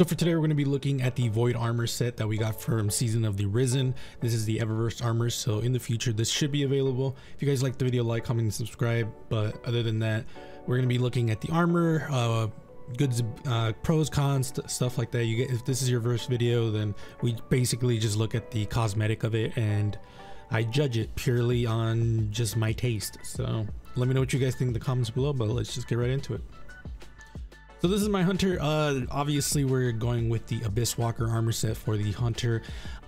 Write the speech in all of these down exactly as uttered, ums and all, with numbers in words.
So for today, we're going to be looking at the Void armor set that we got from Season of the Risen. This is the Eververse armor, so in the future, this should be available. If you guys liked the video, like, comment, and subscribe. But other than that, we're going to be looking at the armor, uh, goods, uh, pros, cons, st stuff like that. You get, if this is your first video, then we basically just look at the cosmetic of it, and I judge it purely on just my taste. So let me know what you guys think in the comments below, but let's just get right into it. So this is my hunter. Uh, obviously, we're going with the Abyss Walker armor set for the hunter.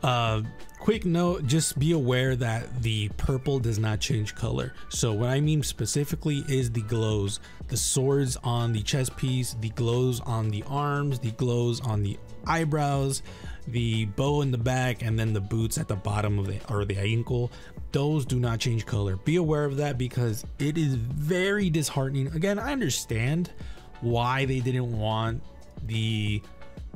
Uh, quick note, just be aware that the purple does not change color. So what I mean specifically is the glows, the swords on the chest piece, the glows on the arms, the glows on the eyebrows, the bow in the back, and then the boots at the bottom of the, or the ankle. Those do not change color. Be aware of that because it is very disheartening. Again, I understand why they didn't want the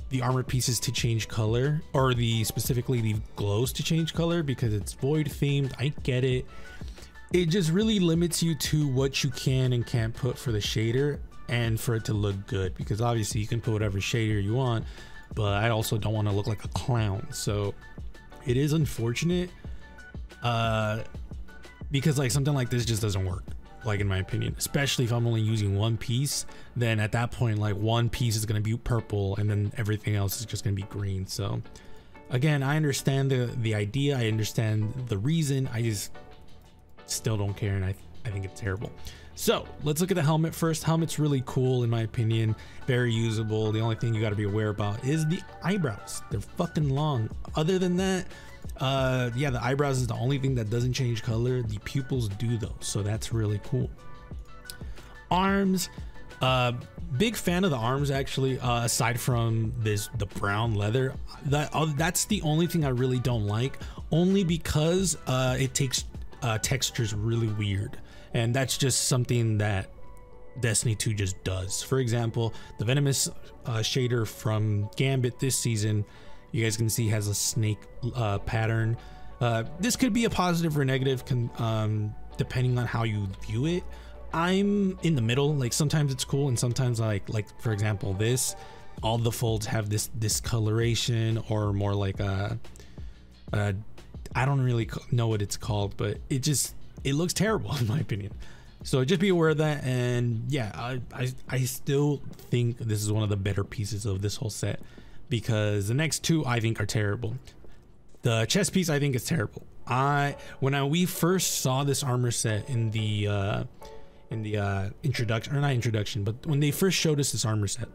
the armor pieces to change color, or the specifically the glows to change color, because it's void themed. I get it. It just really limits you to what you can and can't put for the shader and for it to look good, because obviously you can put whatever shader you want, but I also don't want to look like a clown. So it is unfortunate, uh because like something like this just doesn't work, like in my opinion, especially if I'm only using one piece. Then at that point, like, one piece is going to be purple and then everything else is just going to be green. So again, I understand the the idea, I understand the reason, I just still don't care, and I, I think it's terrible. So let's look at the helmet first. Helmet's really cool in my opinion, very usable. The only thing you got to be aware about is the eyebrows. They're fucking long. Other than that, uh yeah, the eyebrows is the only thing that doesn't change color. The pupils do though, so that's really cool. Arms, uh big fan of the arms actually, uh aside from this, the brown leather, that uh, that's the only thing I really don't like, only because uh it takes uh textures really weird, and that's just something that Destiny two just does. For example, the venomous uh shader from Gambit this season, you guys can see, has a snake uh, pattern. Uh, this could be a positive or negative, um, depending on how you view it. I'm in the middle. Like sometimes it's cool, and sometimes like like for example this, all the folds have this discoloration, or more like a, a I don't really know what it's called, but it just it looks terrible in my opinion. So just be aware of that. And yeah, I I, I still think this is one of the better pieces of this whole set, because the next two I think are terrible. The chest piece I think is terrible. I when I we first saw this armor set in the uh in the uh introduction, or not introduction, but when they first showed us this armor set,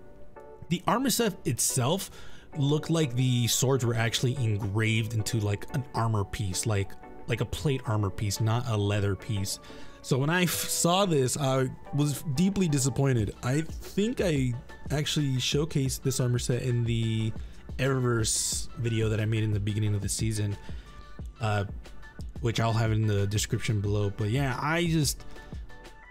the armor set itself looked like the swords were actually engraved into like an armor piece, like like a plate armor piece, not a leather piece. So when I saw this, I was deeply disappointed. I think I actually showcased this armor set in the Eververse video that I made in the beginning of the season, uh, which I'll have in the description below. But yeah, I just,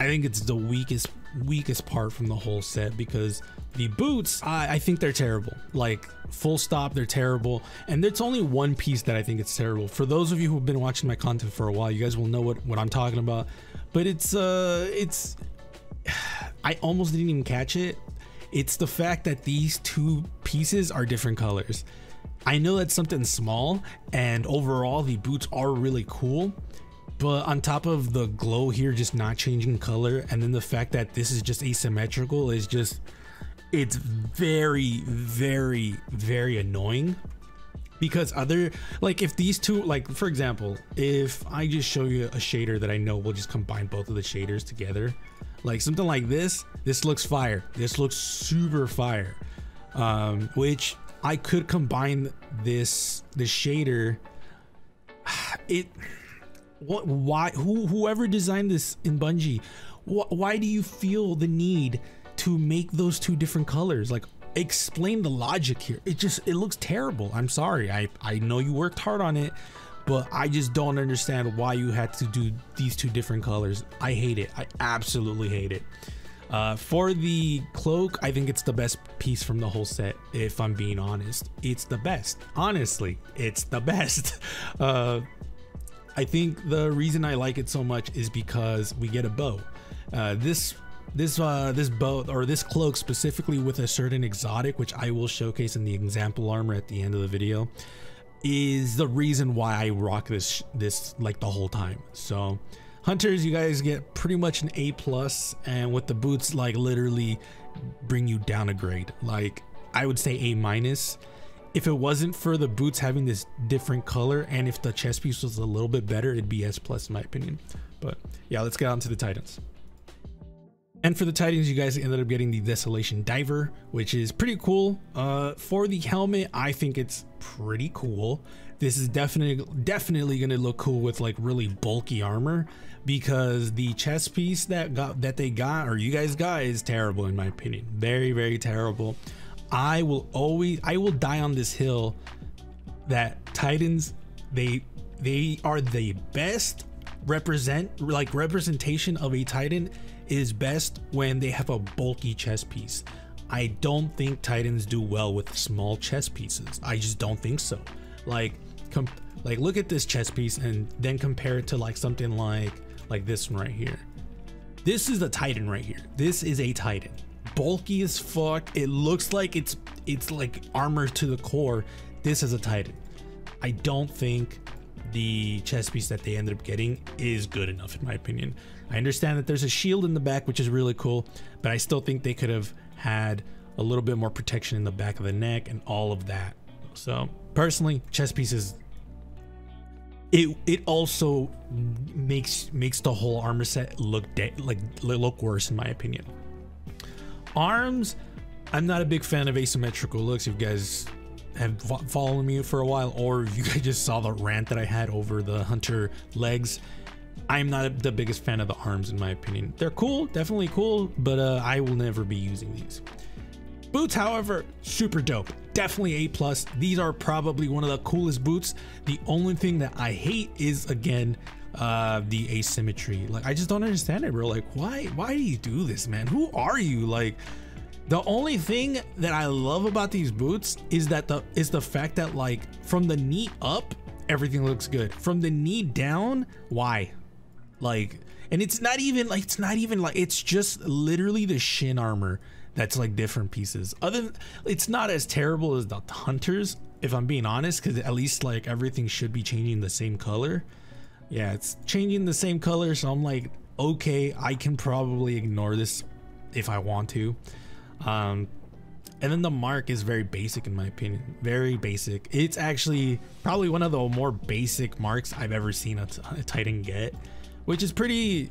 I think it's the weakest, weakest part from the whole set, because the boots, I, I think they're terrible. Like full stop, they're terrible. And it's only one piece that I think it's terrible. For those of you who've been watching my content for a while, you guys will know what, what I'm talking about. But it's uh it's I almost didn't even catch it. It's the fact that these two pieces are different colors. I know that's something small, and overall the boots are really cool, but on top of the glow here just not changing color, and then the fact that this is just asymmetrical is just, it's very very very annoying. Because other, like if these two, like for example, if I just show you a shader that I know will just combine both of the shaders together, like something like this, this looks fire. This looks super fire. Um, which I could combine this, the shader. It, what, why, who, whoever designed this in Bungie, wh why do you feel the need to make those two different colors? Like, explain the logic here. It just, it looks terrible. I'm sorry, i i know you worked hard on it, but I just don't understand why you had to do these two different colors. I hate it. I absolutely hate it. Uh for the cloak, I think it's the best piece from the whole set. If I'm being honest, it's the best. Honestly, it's the best. uh I think the reason I like it so much is because we get a bow. Uh this This uh, this bow or this cloak specifically with a certain exotic, which I will showcase in the example armor at the end of the video, is the reason why I rock this this like the whole time. So hunters, you guys get pretty much an A plus, and with the boots, like literally bring you down a grade. Like I would say A minus. If it wasn't for the boots having this different color, and if the chest piece was a little bit better, it'd be S plus in my opinion. But yeah, let's get on to the Titans. And for the Titans, you guys ended up getting the Desolation Diver, which is pretty cool. Uh, for the helmet, I think it's pretty cool. This is definitely definitely gonna look cool with like really bulky armor, because the chest piece that got that they got or you guys got is terrible in my opinion. Very, very terrible. I will always I will die on this hill that Titans, they they are the best represent like representation of a Titan is best when they have a bulky chest piece. I don't think Titans do well with small chest pieces. I just don't think so. Like comp like look at this chest piece and then compare it to like something like like this one right here. This is the Titan right here. This is a Titan. Bulky as fuck. It looks like it's it's like armor to the core. This is a Titan. I don't think the chest piece that they ended up getting is good enough in my opinion. I understand that there's a shield in the back, which is really cool, but I still think they could have had a little bit more protection in the back of the neck and all of that. So personally, chest pieces, it it also makes makes the whole armor set look dead, like look worse in my opinion. Arms, I'm not a big fan of asymmetrical looks. If you guys have followed me for a while, or if you guys just saw the rant that I had over the hunter legs, I'm not the biggest fan of the arms in my opinion. They're cool, definitely cool, but uh, I will never be using these. Boots, however, super dope. Definitely A plus. These are probably one of the coolest boots. The only thing that I hate is again uh, the asymmetry. Like I just don't understand it, bro. Like why? Why do you do this, man? Who are you? Like the only thing that I love about these boots is that the is the fact that like from the knee up, everything looks good. From the knee down, why? Like, and it's not even like it's not even like it's just literally the shin armor that's like different pieces. Other than, it's not as terrible as the hunters, if I'm being honest, because at least like everything should be changing the same color. Yeah, it's changing the same color, so I'm like, okay, I can probably ignore this if I want to. Um, and then the mark is very basic in my opinion, very basic. It's actually probably one of the more basic marks I've ever seen a, a Titan get, which is pretty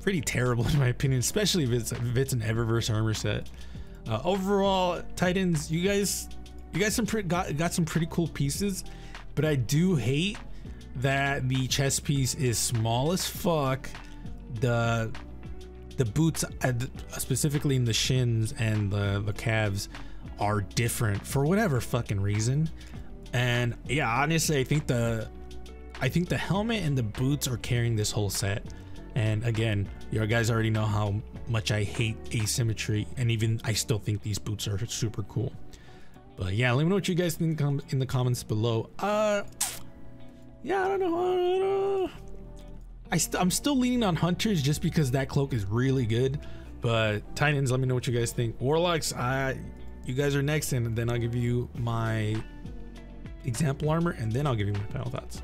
pretty terrible in my opinion, especially if it's, if it's an Eververse armor set. Uh, overall, Titans, you guys, you guys some pretty, got got some pretty cool pieces, but I do hate that the chest piece is small as fuck. The the boots, specifically in the shins and the the calves, are different for whatever fucking reason. And yeah, honestly, I think the I think the helmet and the boots are carrying this whole set. And again, you guys already know how much I hate asymmetry, and even I still think these boots are super cool. But yeah, let me know what you guys think in the comments below. Uh, yeah, I don't know. I don't know. I st I'm still leaning on hunters just because that cloak is really good. But Titans, let me know what you guys think. Warlocks, I, you guys are next, and then I'll give you my example armor, and then I'll give you my final thoughts.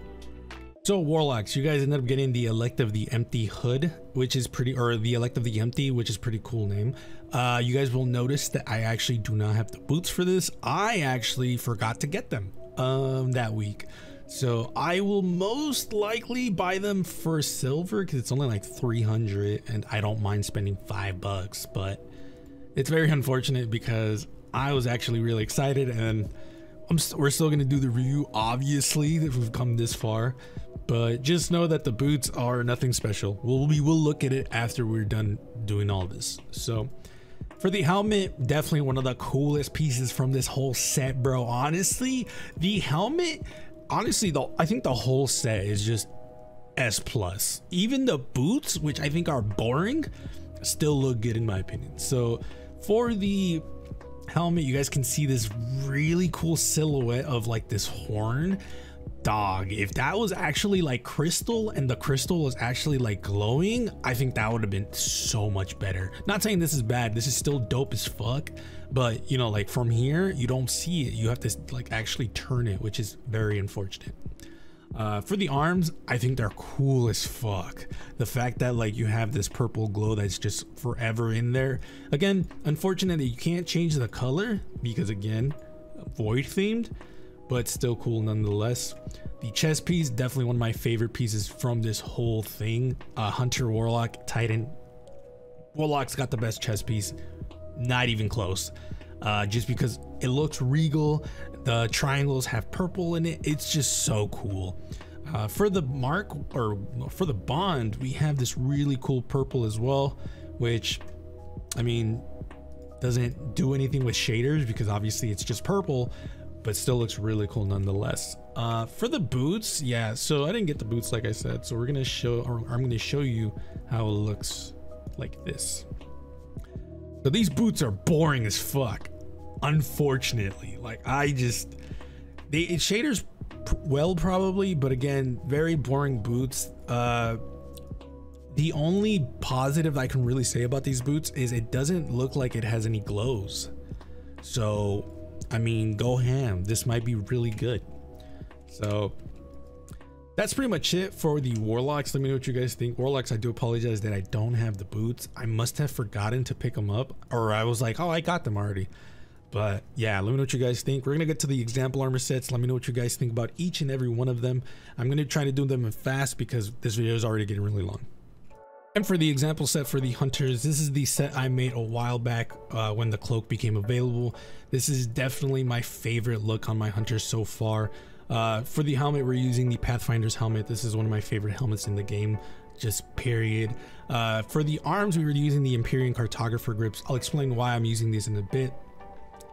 So Warlocks, you guys ended up getting the Elect of the Empty Hood, which is pretty, or the Elect of the Empty, which is pretty cool name. Uh, you guys will notice that I actually do not have the boots for this. I actually forgot to get them um, that week. So I will most likely buy them for silver because it's only like three hundred and I don't mind spending five bucks, but it's very unfortunate because I was actually really excited, and I'm st we're still going to do the review, obviously, if we've come this far. But just know that the boots are nothing special. We'll, we will look at it after we're done doing all this. So for the helmet, definitely one of the coolest pieces from this whole set, bro. Honestly, the helmet, honestly, though, I think the whole set is just S plus. Even the boots, which I think are boring, still look good in my opinion. So for the helmet, you guys can see this really cool silhouette of like this horn. Dog, if that was actually like crystal and the crystal was actually like glowing, I think that would have been so much better. Not saying this is bad, this is still dope as fuck, but you know, like from here you don't see it, you have to like actually turn it, which is very unfortunate. Uh for the arms, I think they're cool as fuck. The fact that like you have this purple glow that's just forever in there. Again, unfortunately you can't change the color because again, void themed, but still cool nonetheless. The chest piece, definitely one of my favorite pieces from this whole thing. Uh, Hunter, Warlock, Titan. Warlock's got the best chest piece, not even close. Uh, just because it looks regal, the triangles have purple in it, it's just so cool. Uh, for the mark, or for the bond, we have this really cool purple as well, which, I mean, doesn't do anything with shaders because obviously it's just purple, but still looks really cool nonetheless. Uh, for the boots, yeah, so I didn't get the boots like I said, so we're gonna show, or I'm gonna show you how it looks like this. So these boots are boring as fuck, unfortunately. Like I just, they, it shaders well probably, but again, very boring boots. Uh, the only positive I can really say about these boots is it doesn't look like it has any glows. So, I mean, go ham. This might be really good. So that's pretty much it for the Warlocks. Let me know what you guys think. Warlocks, I do apologize that I don't have the boots. I must have forgotten to pick them up, or I was like, oh, I got them already. But yeah, let me know what you guys think. We're gonna get to the example armor sets. Let me know what you guys think about each and every one of them. I'm gonna try to do them fast because this video is already getting really long. And for the example set for the Hunters, this is the set I made a while back uh, when the cloak became available. This is definitely my favorite look on my Hunters so far. Uh, for the helmet, we're using the Pathfinder's helmet. This is one of my favorite helmets in the game, just period. Uh, for the arms, we were using the Empyrean Cartographer grips. I'll explain why I'm using these in a bit.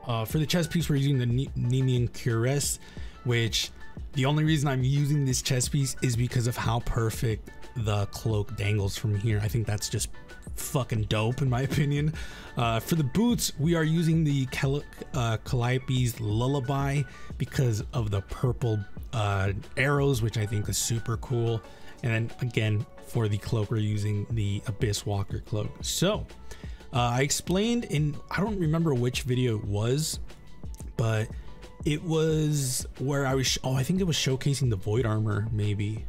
Uh, for the chest piece, we're using the ne Nemean cuirass, which the only reason I'm using this chest piece is because of how perfect the cloak dangles from here. I think that's just fucking dope in my opinion. Uh, for the boots, we are using the Cal uh, Calliope's Lullaby because of the purple uh, arrows, which I think is super cool. And then again, for the cloak, we're using the Abyss Walker cloak. So uh, I explained in, I don't remember which video it was, but it was where I was, oh, I think it was showcasing the void armor maybe.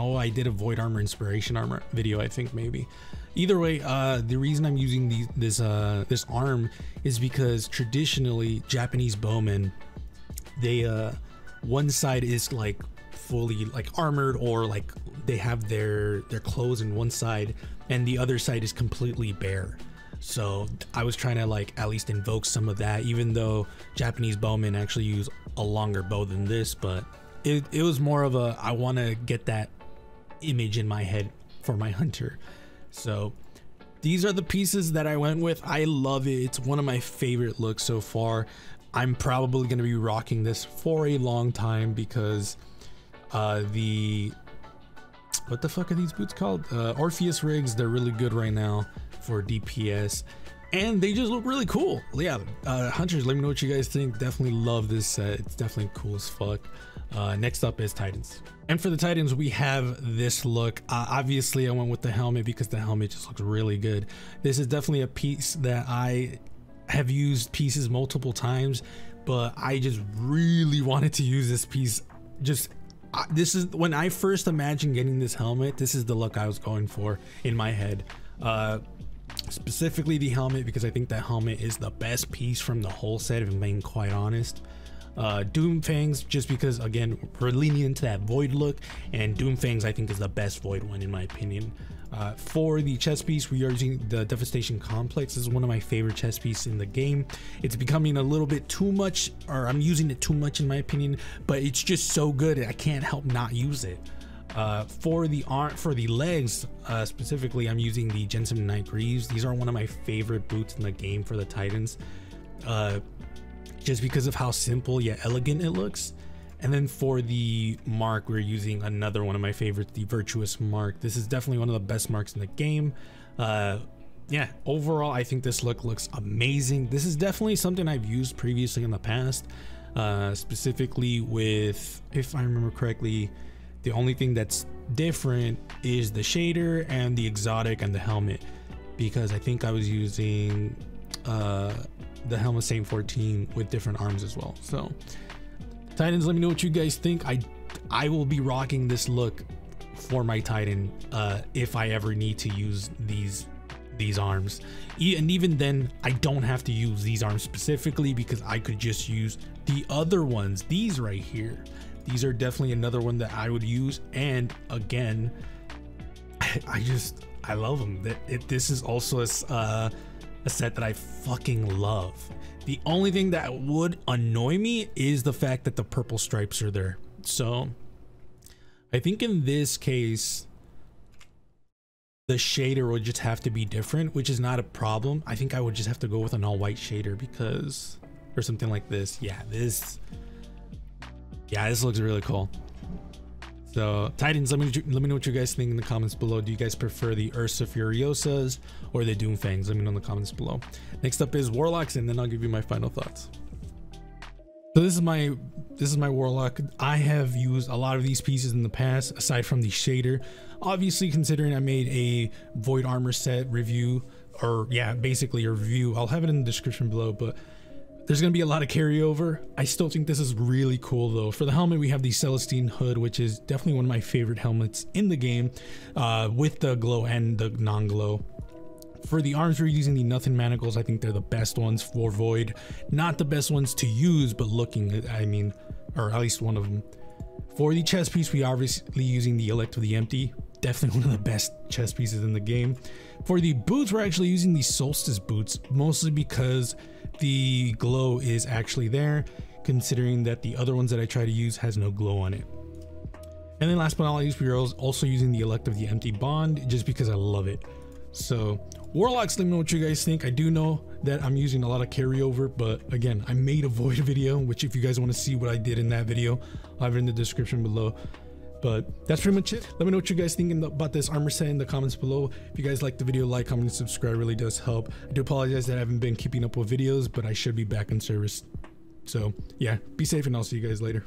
Oh, I did a void armor inspiration armor video, I think maybe. Either way, uh, the reason I'm using these, this uh, this arm is because traditionally Japanese bowmen, they uh, one side is like fully like armored, or like they have their their clothes in one side, and the other side is completely bare. So I was trying to like at least invoke some of that, even though Japanese bowmen actually use a longer bow than this, but it it was more of a I want to get that image in my head for my hunter. So these are the pieces that I went with. I love it. It's one of my favorite looks so far. I'm probably going to be rocking this for a long time because uh the what the fuck are these boots called, uh Orpheus Rigs, they're really good right now for D P S and they just look really cool. Yeah, uh hunters, let me know what you guys think. Definitely love this set. It's definitely cool as fuck. Uh next up is Titans, and for the Titans we have this look. Uh, obviously I went with the helmet because the helmet just looks really good. This is definitely a piece that I have used pieces multiple times, but I just really wanted to use this piece. Just uh, this is when I first imagined getting this helmet, this is the look I was going for in my head. Uh specifically the helmet, because I think that helmet is the best piece from the whole set if I'm being quite honest. Uh, Doomfangs, just because again we're leaning into that void look, and Doomfangs I think is the best void one in my opinion. Uh, for the chest piece, we are using the Devastation Complex. This is one of my favorite chest pieces in the game. It's becoming a little bit too much, or I'm using it too much in my opinion, but it's just so good I can't help not use it. Uh, for the arm, for the legs uh, specifically, I'm using the Jensen Knight Greaves. These are one of my favorite boots in the game for the Titans. Uh, just because of how simple yet elegant it looks. And then for the mark, we're using another one of my favorites, the Virtuous Mark. This is definitely one of the best marks in the game. Uh, yeah, overall, I think this look looks amazing. This is definitely something I've used previously in the past. uh, specifically with, if I remember correctly, the only thing that's different is the shader and the exotic and the helmet, because I think I was using uh, the helmet Saint fourteen with different arms as well. So Titans, let me know what you guys think. I I will be rocking this look for my Titan uh, if I ever need to use these these arms. E and even then, I don't have to use these arms specifically because I could just use the other ones, these right here. These are definitely another one that I would use. And again, I, I just, I love them. That it, this is also a, uh, a set that I fucking love. The only thing that would annoy me is the fact that the purple stripes are there. So I think in this case, the shader would just have to be different, which is not a problem. I think I would just have to go with an all white shader because, or something like this. Yeah, this, yeah, this looks really cool. So Titans, let me let me know what you guys think in the comments below. Do you guys prefer the Ursa Furiosas or the Doomfangs? Let me know in the comments below. Next up is Warlocks, and then I'll give you my final thoughts. So this is my this is my Warlock. I have used a lot of these pieces in the past, aside from the shader. Obviously, considering I made a Void Armor set review, or yeah, basically a review. I'll have it in the description below, but there's going to be a lot of carryover. I still think this is really cool though. For the helmet, we have the Celestine Hood, which is definitely one of my favorite helmets in the game, uh, with the glow and the non-glow. For the arms, we're using the Nothing Manacles. I think they're the best ones for Void. Not the best ones to use, but looking, I mean, or at least one of them. For the chest piece, we are obviously using the Elect of the Empty. Definitely one of the best chest pieces in the game. For the boots, we're actually using the Solstice boots, mostly because the glow is actually there, considering that the other ones that I try to use has no glow on it. And then last but not least, we are also using the Elect of the Empty Bond, just because I love it. So Warlocks, let me know what you guys think. I do know that I'm using a lot of carryover, but again, I made a Void video, which if you guys want to see what I did in that video, I'll have it in the description below. But that's pretty much it. Let me know what you guys think about this armor set in the comments below. If you guys like the video, like, comment, and subscribe. It really does help. I do apologize that I haven't been keeping up with videos, but I should be back in service. So yeah, be safe and I'll see you guys later.